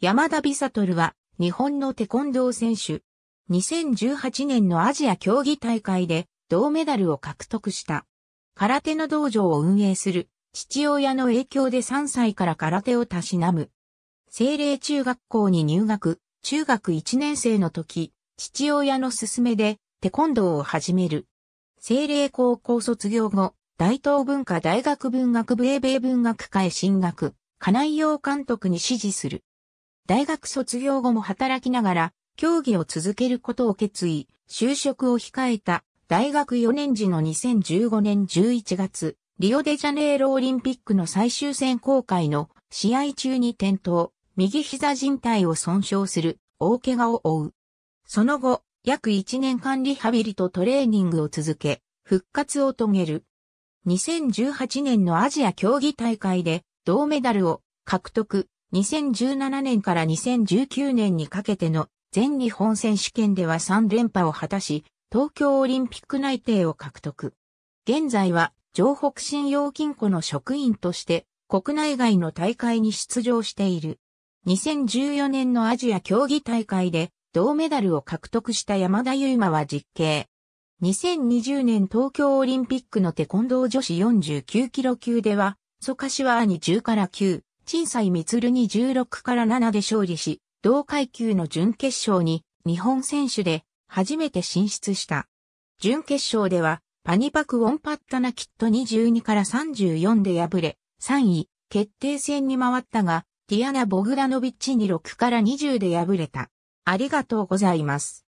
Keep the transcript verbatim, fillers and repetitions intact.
山田美悟は日本のテコンドー選手。にせんじゅうはちねんのアジア競技大会で銅メダルを獲得した。空手の道場を運営する父親の影響でさんさいから空手をたしなむ。聖隷中学校に入学、中学いちねん生の時、父親の勧めでテコンドーを始める。聖隷高校卒業後、大東文化大学文学部英米文学科へ進学、金井洋監督に師事する。大学卒業後も働きながら、競技を続けることを決意、就職を控えた、大学よねん時のにせんじゅうごねんじゅういちがつ、リオデジャネイロオリンピックの最終選考会の試合中に転倒、右膝靭帯を損傷する、大怪我を負う。その後、約いちねんかんリハビリとトレーニングを続け、復活を遂げる。にせんじゅうはちねんのアジア競技大会で、銅メダルを獲得。にせんじゅうななねんからにせんじゅうきゅうねんにかけての全日本選手権ではさんれんぱを果たし、東京オリンピック内定を獲得。現在は、城北信用金庫の職員として、国内外の大会に出場している。にせんじゅうよねんのアジア競技大会で、銅メダルを獲得した山田祐真は実刑。にせんにじゅうねん東京オリンピックのテコンドー女子よんじゅうきゅうキロ級では、蘇柏にじゅうからきゅう。陳斎満にじゅうろくからななで勝利し、同階級の準決勝に日本選手で初めて進出した。準決勝ではパニパクウォンパッタナキットにじゅうにからさんじゅうよんで敗れ、さんい決定戦に回ったが、ティアナ・ボグダノビッチにじゅうろくからにじゅうで敗れた。ありがとうございます。